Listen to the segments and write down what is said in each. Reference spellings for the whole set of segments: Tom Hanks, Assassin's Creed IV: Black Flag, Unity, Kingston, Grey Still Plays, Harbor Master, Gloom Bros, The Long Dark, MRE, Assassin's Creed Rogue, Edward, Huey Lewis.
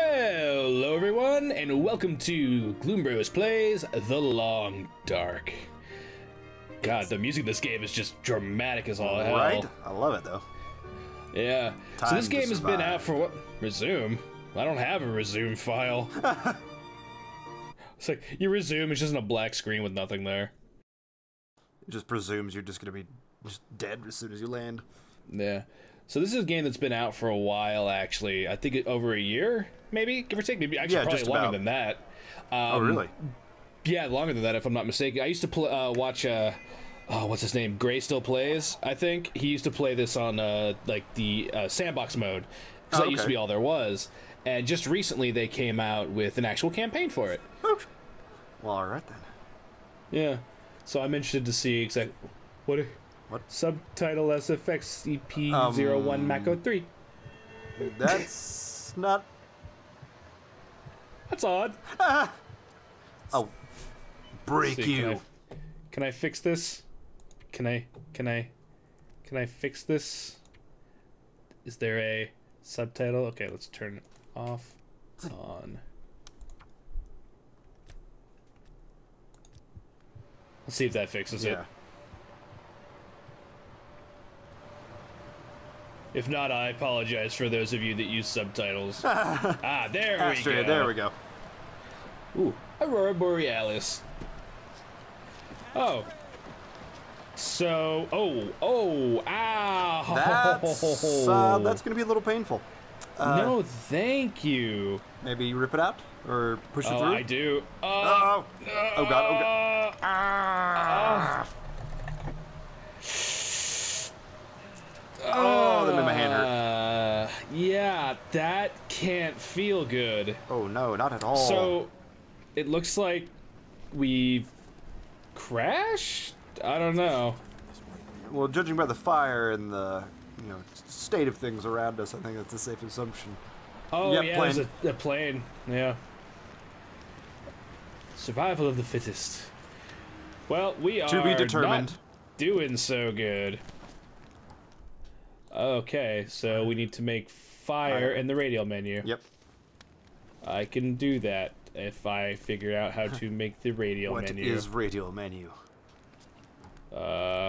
Hello everyone, and welcome to Gloom Bros Plays The Long Dark. God, the music of this game is just dramatic as all hell. Right? I love it though. Yeah. Time so this game has been out for what? Resume? I don't have a resume file. It's like, you resume, it's just in a black screen with nothing there. It just presumes you're just gonna be just dead as soon as you land. Yeah. So this is a game that's been out for a while, actually. I think over a year, maybe? Give or take, maybe. Actually, yeah, probably longer than that. Oh, really? Yeah, longer than that, if I'm not mistaken. I used to watch, what's his name? Grey Still Plays, I think. He used to play this on, like, the sandbox mode, because that used to be all there was. And just recently, they came out with an actual campaign for it. Well, all right, then. Yeah. So I'm interested to see exactly... What? Subtitle SFXEP01 Mac03. That's not... That's odd. I'll break you. Can I fix this? Can I fix this? Is there a subtitle? Okay, let's turn it off. On. Let's see if that fixes it. If not, I apologize for those of you that use subtitles. There we go. There we go. Ooh, Aurora Borealis. Oh. So, ow. That's gonna be a little painful. No, thank you. Maybe you rip it out or push it through. I do. Oh god. Oh, that made my hand hurt. Yeah, that can't feel good. Oh, no, not at all. So, it looks like we've crashed? I don't know. Well, judging by the fire and the, you know, state of things around us, I think that's a safe assumption. Oh, yep, yeah, plane. It was a plane. Yeah. Survival of the fittest. Well, we are to be determined. Not doing so good. Okay, so we need to make fire in the radial menu. Yep. I can do that if I figure out how to make the radial menu. What is radial menu? There's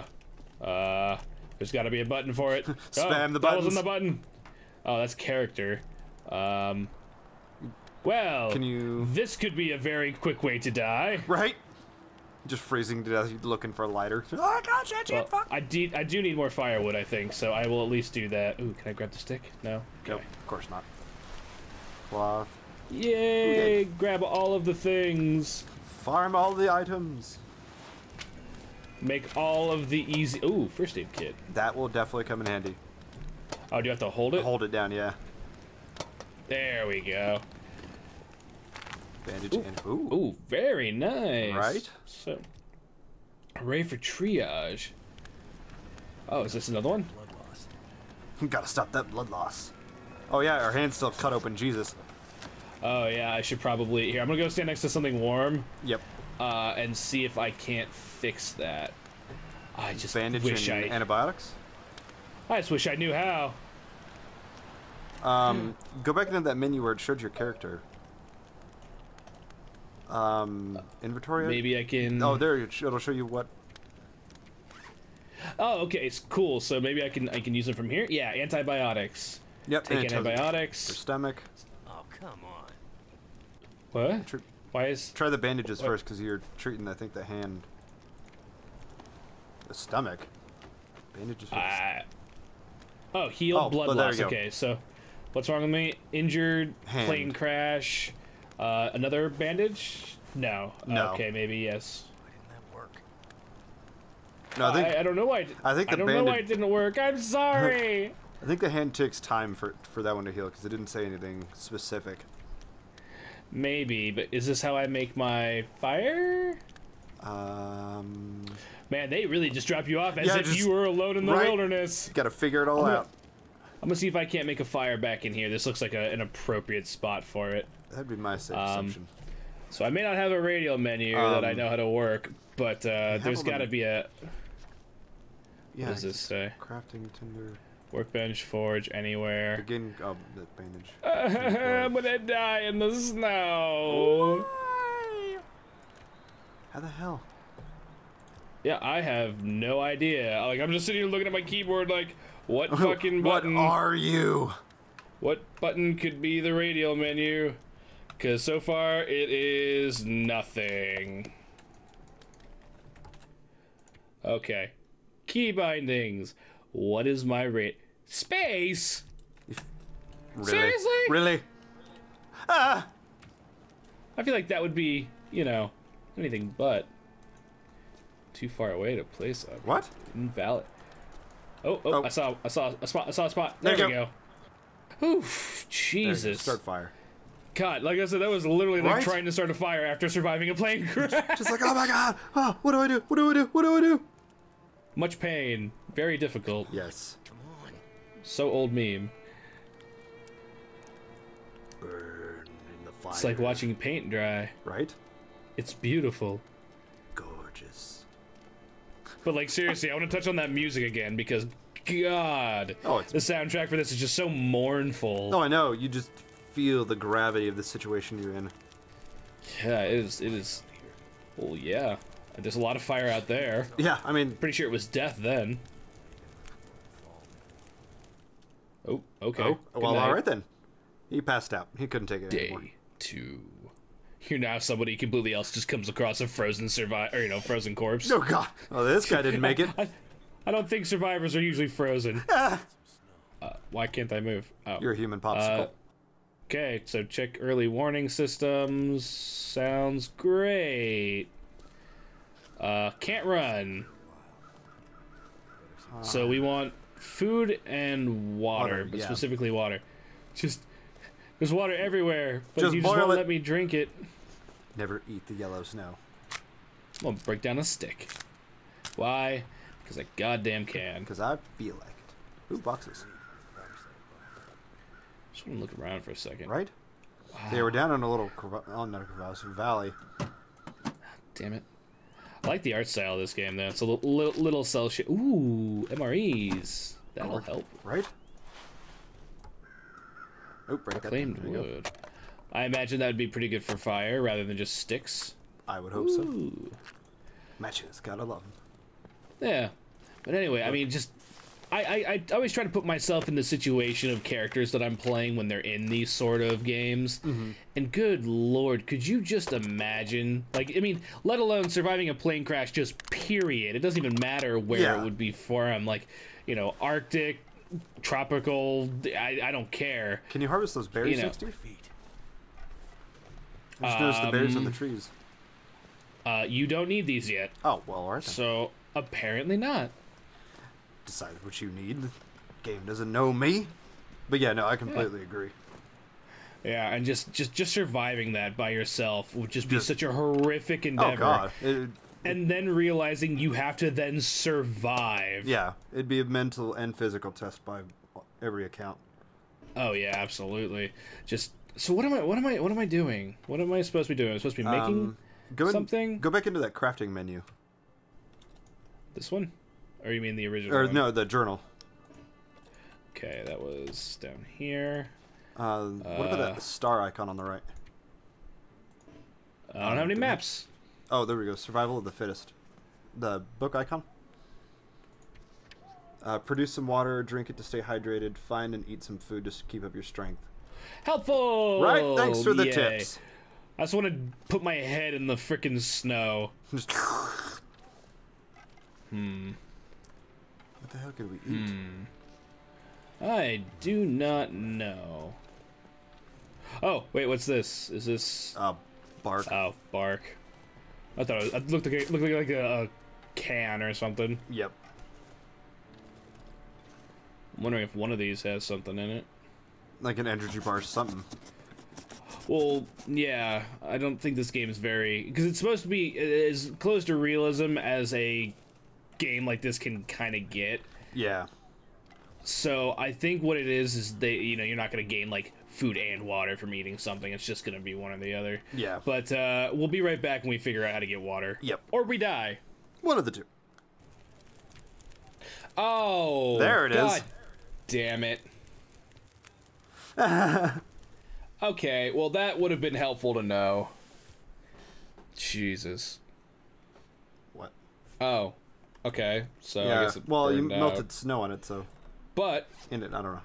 gotta be a button for it. Spam the buttons. That wasn't the button. Oh, that's character. Well, can you... this could be a very quick way to die. Right? Just freezing to death, looking for a lighter. Oh gosh, well, fuck. I do need more firewood, I think, so I will at least do that. Ooh, can I grab the stick? No? Okay. Nope, of course not. Cloth. Yay! Grab all of the things. Farm all the items. Make all of the easy... Ooh, first aid kit. That will definitely come in handy. Oh, do you have to hold it? Hold it down, yeah. There we go. Bandage and ooh, very nice. Right. So, array for triage. Oh, is this another one? Blood loss. Gotta stop that blood loss. Oh yeah, our hand's still cut open. Jesus. Oh yeah, I should probably here. I'm gonna go stand next to something warm. Yep. And see if I can't fix that. I just Bandage and antibiotics. I just wish I knew how. Go back into that menu where it showed your character. Inventory? Maybe I can... Oh, there, it'll show you what... Oh, okay, it's cool. So maybe I can use them from here? Yeah, antibiotics. Yep, take antibiotics. For stomach. Oh, come on. What? Why is... Try the bandages first, because you're treating, I think, the hand. The stomach? Bandages first. Oh, heal, blood loss. Okay, so what's wrong with me? Injured, hand. Plane crash... another bandage? No. No. Okay, maybe yes. Why didn't that work? No, I think I don't know why. I don't know why it didn't work. I'm sorry. I think the hand takes time for that one to heal because it didn't say anything specific. Maybe, but is this how I make my fire? Man, they really just drop you off as if you were alone in the wilderness. Got to figure it all out. I'm gonna see if I can't make a fire back in here. This looks like an appropriate spot for it. That'd be my safe assumption. So I may not have a radial menu that I know how to work, but there's got to be a... Yeah, what does this say? Crafting tinder. Workbench, forge, anywhere. Begin the bandage. I'm gonna die in the snow. Why? How the hell? Yeah, I have no idea. Like, I'm just sitting here looking at my keyboard like, what fucking button? What are you? What button could be the radial menu? Because so far, it is nothing. Okay. Key bindings. What is my rate? Space? Really? Seriously? Really? Ah! I feel like that would be, you know, anything but. Too far away to place up. What? Invalid. Oh, oh, oh. I saw a spot. There we go. Oof, Jesus. There, start fire. God, like I said, that was literally like trying to start a fire after surviving a plane crash. Just like, oh my god, oh, what do I do? What do I do? What do I do? Much pain, very difficult. Yes. So old meme. Burn in the fire. It's like watching paint dry. Right? It's beautiful. Gorgeous. But like seriously, I want to touch on that music again because God, the soundtrack for this is just so mournful. Oh, I know. You just feel the gravity of the situation you're in. Yeah, it is. It is. Well, yeah. There's a lot of fire out there. Yeah, I mean, pretty sure it was death then. Oh, okay. Oh, well, all right then. He passed out. He couldn't take it anymore. Day two. You're now somebody completely else just comes across a frozen or you know, frozen corpse. Oh God! Oh, this guy didn't make it. I don't think survivors are usually frozen. Why can't I move? Oh. You're a human popsicle. Okay, so check early warning systems. Sounds great. Can't run. So we want food and water, but specifically water. Just there's water everywhere, but you just won't let me drink it. Never eat the yellow snow. I'm gonna break down a stick. Why? Because I goddamn can. Because I feel like it. Ooh, boxes. Just want to look around for a second. Right? Wow. They were down in a little valley. Damn it. I like the art style of this game, though. It's a little cell shit. Ooh, MREs. That'll help. Right? Oh, break that down. There you go. I imagine that would be pretty good for fire rather than just sticks. I would hope so. Matches. Gotta love them. Yeah. But anyway, I mean, just... I always try to put myself in the situation of characters that I'm playing when they're in these sort of games. Mm-hmm. And good lord, could you just imagine? Like, I mean, let alone surviving a plane crash, just period. It doesn't even matter where it would be from. Like, you know, Arctic, tropical, I don't care. Can you harvest those berries next to your feet? I just noticed the berries on the trees. You don't need these yet. Oh, well, all right. So, apparently not. Decide what you need. The game doesn't know me. But yeah, no, I completely agree. Yeah, and just surviving that by yourself would just be such a horrific endeavor. Oh God. And then realizing you have to then survive. Yeah, it'd be a mental and physical test by every account. Oh yeah, absolutely. Just so what am I doing? What am I supposed to be doing? I'm supposed to be making something. Go back into that crafting menu. This one? Or you mean the original? Or no, the journal. Okay, that was down here. What about that star icon on the right? I don't have any maps. Oh, there we go. Survival of the fittest. The book icon. Produce some water, drink it to stay hydrated, find and eat some food to keep up your strength. Helpful! Right? Thanks for the tips. I just want to put my head in the frickin' snow. What the hell could we eat? I do not know. Oh, wait, what's this? Is this... bark. Oh, bark. I thought it looked like a can or something. Yep. I'm wondering if one of these has something in it. Like an energy bar or something. Well, yeah, I don't think this game is very... Because it's supposed to be as close to realism as a game like this can kind of get. Yeah. So I think what it is they, you know, you're not going to gain like food and water from eating something. It's just going to be one or the other. Yeah. But we'll be right back when we figure out how to get water. Yep. Or we die. One of the two. Oh. There it is. God damn it. Okay, well, that would have been helpful to know. Jesus. What? Oh. Okay, so yeah. I guess it well, you melted out. Snow on it, so. But. In it, I don't know.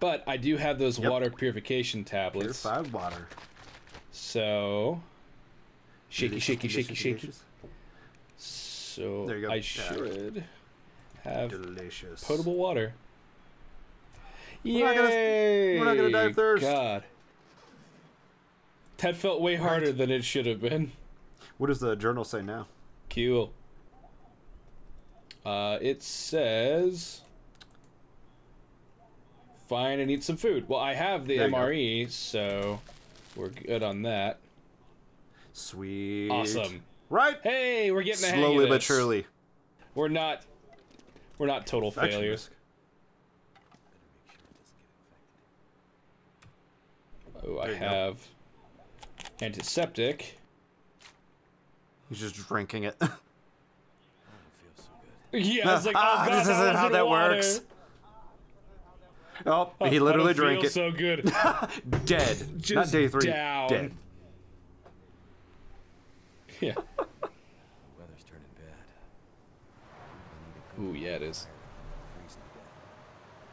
But I do have those water purification tablets. Purified water. So. Shaky, shaky, shaky, shaky. So there you go. I should have delicious potable water. Yay! We're not gonna die of thirst. God. That felt way harder than it should have been. What does the journal say now? Cool. It says, fine and eat some food. Well, I have the MRE, so we're good on that. Sweet. Awesome. Right? Hey, we're getting the hang of this. Slowly but surely. We're not total failures. Oh, I have antiseptic. He's just drinking it. Yeah, it's like, oh, God, this isn't how that works. Oh, he literally drank it. So good. Dead. Just not day three. Down. Dead. Yeah. Weather's turning bad. Ooh, yeah, it is.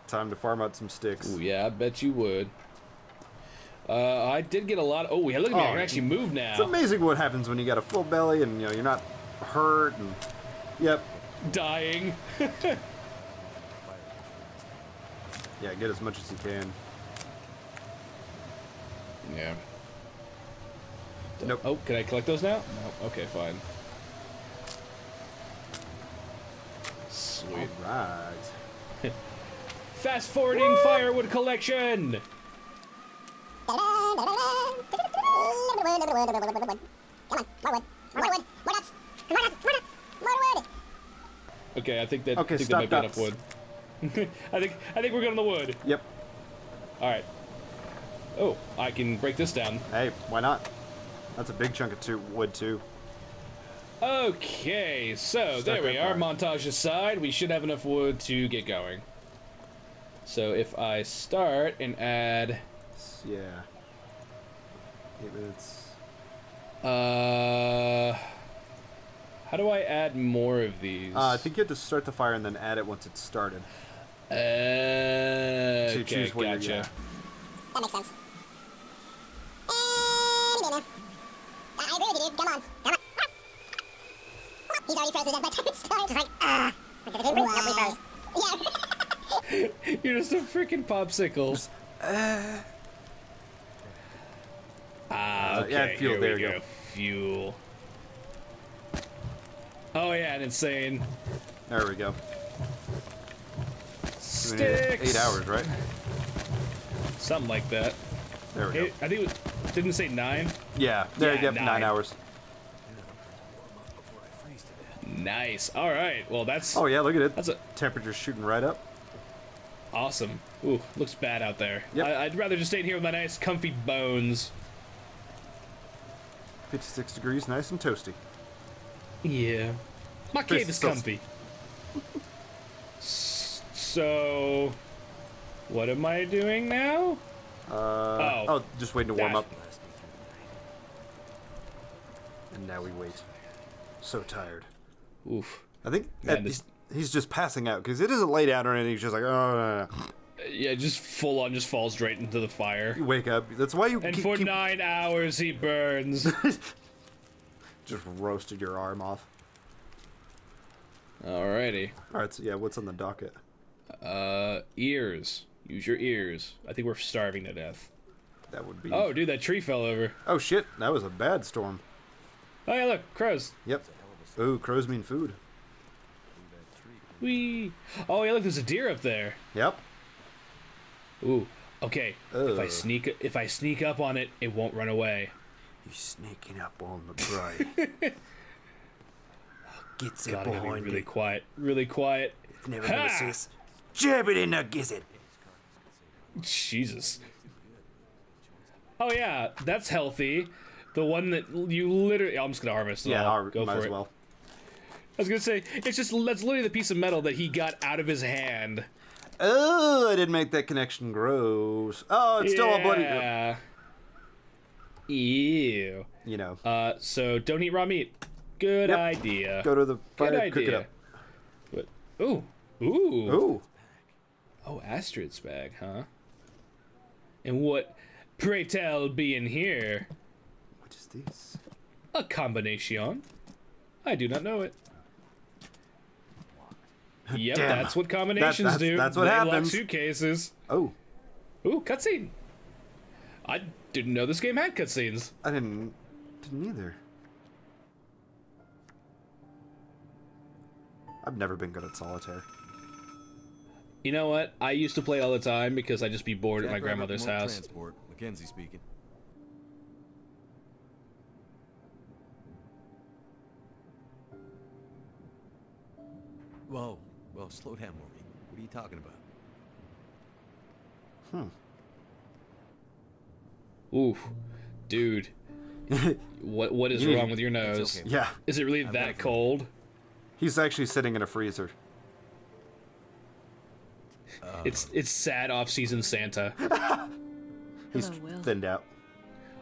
Time to farm out some sticks. Ooh, yeah, I bet you would. I did get a lot. Oh, yeah, look at me. I can actually move now. It's amazing what happens when you got a full belly and you know you're not hurt and yep. Dying. Yeah, get as much as you can. Yeah. Nope. Oh, can I collect those now? No. Okay, fine. Sweet. All right. Fast forwarding firewood collection. Okay, I think that. Okay, I think stop, that might be enough wood. I think we're good on the wood. Yep. All right. Oh, I can break this down. Hey, why not? That's a big chunk of wood, too. Okay, so there we are. Montage aside, we should have enough wood to get going. So if I start and add... Yeah. 8 minutes. How do I add more of these? I think you have to start the fire and then add it once it's started. So you choose what gotcha. That makes sense. I agree with you, dude. Come on. Come on. He's already frozen by the time it starts. Just like, ah. Yeah. You're just a freaking popsicle. Just, okay. Yeah, fuel. Here there we go. Fuel. Oh, yeah, and insane. There we go. Sticks. We need 8 hours, right? Something like that. There we go. I think it was... Didn't it say 9? Yeah, there you go, 9 hours. Nice. All right. Well, that's. Oh yeah, look at it. That's a temperature shooting right up. Awesome. Ooh, looks bad out there. Yep. I'd rather just stay in here with my nice, comfy bones. 56 degrees, nice and toasty. Yeah. My cave is comfy. So, what am I doing now? Oh, just waiting to warm up. And now we wait. So tired. Oof. I think man, he's just passing out because it isn't laid out or anything. He's just like, oh, no. Yeah, just full on, just falls right into the fire. You wake up. That's why you. And for 9 hours, he burns. Just roasted your arm off. Alrighty. All right. So yeah, what's on the docket? Ears. Use your ears. I think we're starving to death. That would be... Oh, dude, that tree fell over. Oh, shit. That was a bad storm. Oh, yeah, look. Crows. Yep. Ooh, crows mean food. Whee. Oh, yeah, look, there's a deer up there. Yep. Ooh. Okay. Ugh. If I sneak up on it, it won't run away. You're sneaking up on the prey. Gets it behind you. Really quiet. Really quiet. It's never going to cease. Jab it in a gizzard. Jesus. Oh yeah, that's healthy. The one that you literally... I'm just gonna harvest it. Yeah, go might for as well. It. I was gonna say, it's just... That's literally the piece of metal that he got out of his hand. Oh, I didn't make that connection. Gross. Oh, it's still all bloody. Yeah. Ew. You know. So don't eat raw meat. Good idea. Go to the fire, cook it up. But, ooh. Ooh. Ooh. Oh, Astrid's bag, huh? And what, pray tell, be in here? What is this? A combination. I do not know it. Yep, damn. That's what combinations do. That's what happens. They lock suitcases. Oh. Ooh, cutscene. I didn't know this game had cutscenes. I didn't either. I've never been good at solitaire. You know what? I used to play all the time because I'd just be bored at my grandmother's house. Transport. Mackenzie speaking. Whoa. Well, slow down, Maureen. What are you talking about? Oof. Dude. What is wrong with your nose? Okay, yeah. Is it really that cold? He's actually sitting in a freezer. It's sad off-season Santa. He's thinned out.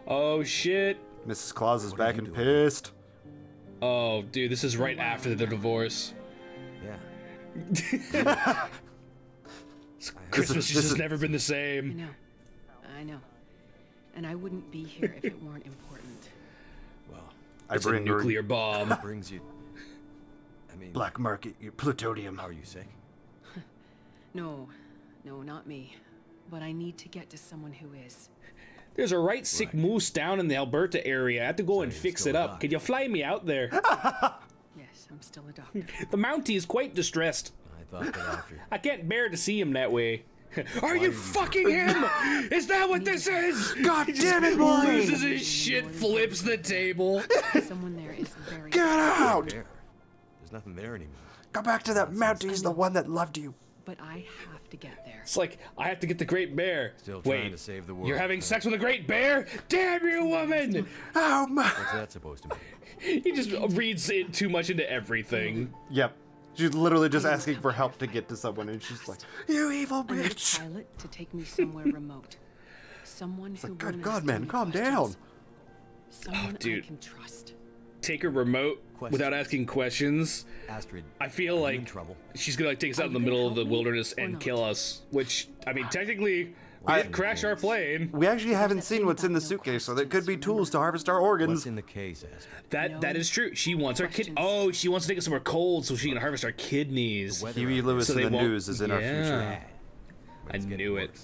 Oh, shit. Mrs. Claus is back and pissed. Oh, dude, this is right after the divorce. Yeah. Christmas has just never been the same. I know. And I wouldn't be here if it weren't important. Well, it's a nuclear bomb. Brings you. I mean, black market, your plutonium. How are you sick? No, not me. But I need to get to someone who is. There's a right sick moose down in the Alberta area. I have to go and fix it up. Can you fly me out there? Yes, I'm still a doctor. The Mountie is quite distressed. I thought that after. I can't bear to see him that way. Are you fucking him? Is that what this is? God damn it, Maureen! Loses his shit, flips the table. Someone there is very. Get out! There's nothing there anymore. Go back to that Mountie. He's the one that loved you. But I have to get there. It's like, I have to get the great bear. Still trying to save the world. You're having sex with a great bear? Damn you, woman! Oh my. What's that supposed to mean? He just reads it too much into everything. Yep. She's literally just asking for help to get to someone, and she's like, you evil bitch! I need a pilot to take me somewhere remote. Someone who good God, man, calm down. Someone I can trust. Take her remote without asking questions. Astrid, I feel like she's gonna like take us out in the middle of the wilderness and kill us. Which, I mean, technically, we crash our plane. We actually haven't seen what's in the suitcase, so there could be tools to harvest our organs. What's in the case, Astrid? That is true. She wants our kid. Oh, she wants to take us somewhere cold so she can harvest our kidneys. Huey Lewis in the News is in our future. I knew it.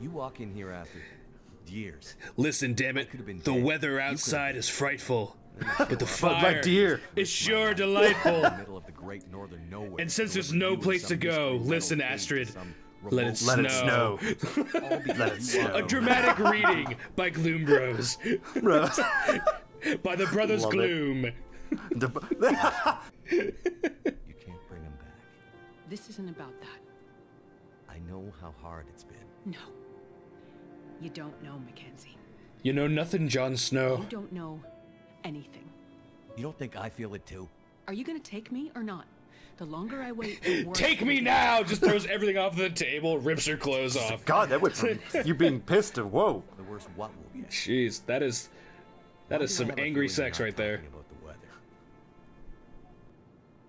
You walk in here after years. Listen, damn it. The weather outside is frightful. But the fire is sure delightful. And since there's no place to go, listen, Astrid, let it snow. Let it snow. A dramatic reading by Gloom Bros. By the brothers Gloom. You can't bring him back. This isn't about that. I know how hard it's been. No, you don't know, Mackenzie. You know nothing, Jon Snow. You don't know anything. You don't think I feel it too? Are you gonna take me or not? The longer I wait, the worse. Take me now! Just throws everything off the table, rips her clothes off. God, that went from you being pissed to whoa. The worst what will be. Jeez, that is some angry sex right there. About the weather?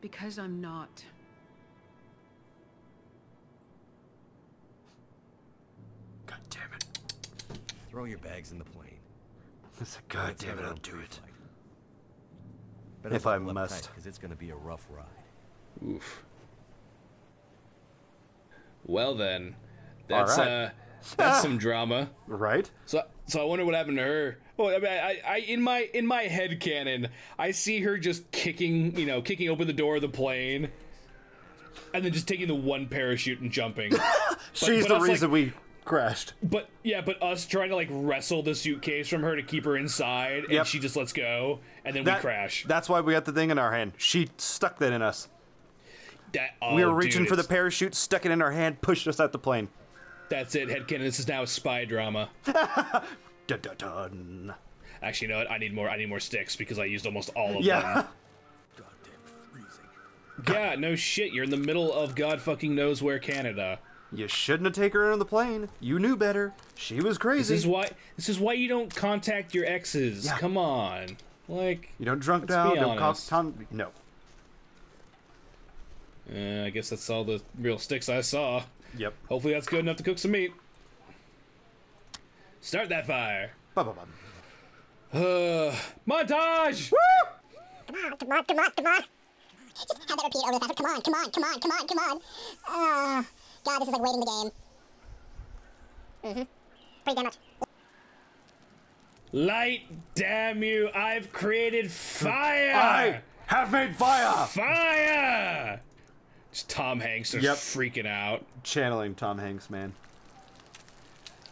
Because I'm not. God damn it! Throw your bags in the plane. God damn it! I'll do it. If I must, because it's going to be a rough ride. Oof. Well then, that's some drama, right? So I wonder what happened to her. Well, I mean, I in my head canon, I see her just kicking open the door of the plane, and then just taking the one parachute and jumping. She's the reason we crashed. But yeah, but us trying to like wrestle the suitcase from her to keep her inside, and she just lets go, and then we crash. That's why we got the thing in our hand. She stuck that in us. We were reaching for the parachute, stuck it in our hand, pushed us out the plane. That's it, headcanon. This is now a spy drama. Dun, dun, dun. Actually, you know what? I need more sticks because I used almost all of them. Yeah, no shit, you're in the middle of God fucking knows where Canada. You shouldn't have taken her on the plane. You knew better. She was crazy. This is why you don't contact your exes. Yeah. Come on. Like, you don't drunk down, don't cough tongue. No. I guess that's all the real sticks I saw. Yep. Hopefully that's good enough to cook some meat. Start that fire. Ba-ba-ba. Montage! Woo! Come on, come on, come on, come on. Just have that repeat over the fact. Come on, come on, come on, come on, come on. God, this is like waiting the game. Mm-hmm. Pretty damn much. Light, damn you, I've created fire! I have made fire! Fire! Just Tom Hanks is freaking out. Channeling Tom Hanks, man.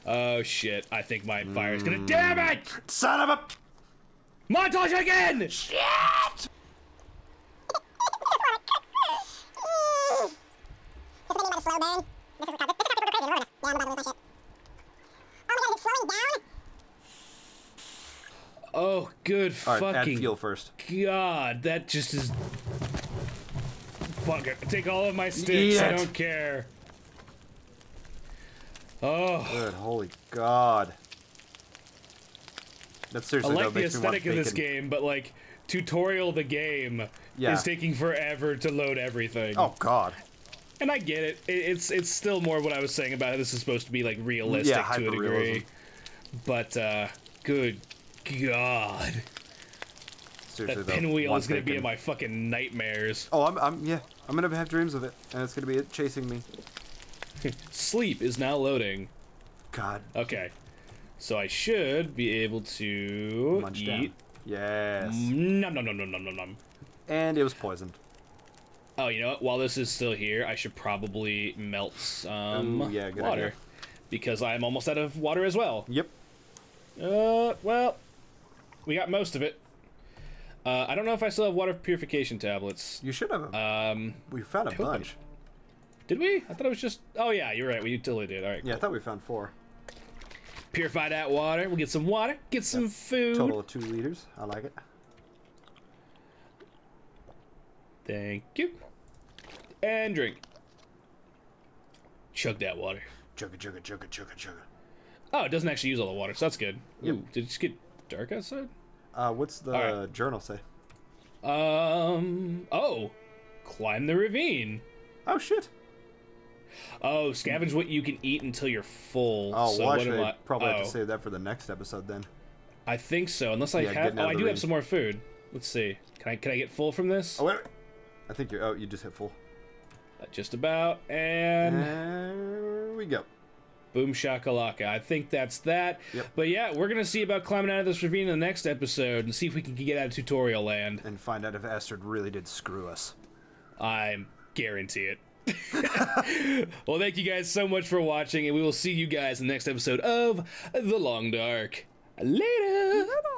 Oh shit, I think my fire is gonna- Damn it! Son of a- Montage again! Shit! Slow burn. This is kind of crazy. We're gonna down. Oh my god, is it slowing down? Oh, good fucking. All right, add fuel first. God, that just is. Fuck it. Take all of my sticks. I don't care. Oh. Good, holy god. That seriously. I like the aesthetic of this game, but like tutorial, the game is taking forever to load everything. Oh god. And I get it. It's still more what I was saying about how this is supposed to be like realistic to a degree. But good god. Seriously, that pinwheel is gonna be in my fucking nightmares. Oh, I'm gonna have dreams of it, and it's gonna be it chasing me. Sleep is now loading. God. Okay. So I should be able to munch eat. Down. Yes. Nom nom nom nom nom nom nom. And it was poisoned. Oh, you know what? While this is still here, I should probably melt some water. Idea. Because I'm almost out of water as well. Yep. Well, we got most of it. I don't know if I still have water purification tablets. You should have them. We found a bunch. Did we? I thought it was just... Oh, yeah, you're right. We totally did. All right, cool. Yeah, I thought we found 4. Purify that water. We'll get some water. Get some food. Total of 2 liters. I like it. Thank you. And drink. Chug that water. Chugga, chugga, chugga, chugga, chugga. Oh, it doesn't actually use all the water, so that's good. Yep. Ooh, did it just get dark outside? What's the journal say? Oh. Climb the ravine. Oh, shit. Oh, scavenge what you can eat until you're full. Oh, so well, actually, I probably have to save that for the next episode, then. I think so, unless I have... Oh, I do have some more food. Let's see. Can I get full from this? Oh, wait. I think you're... Oh, you just hit full. Just about, and... There we go. Boom shakalaka. I think that's that. Yep. But yeah, we're going to see about climbing out of this ravine in the next episode and see if we can get out of tutorial land. And find out if Astrid really did screw us. I guarantee it. Well, thank you guys so much for watching, and we will see you guys in the next episode of The Long Dark. Later!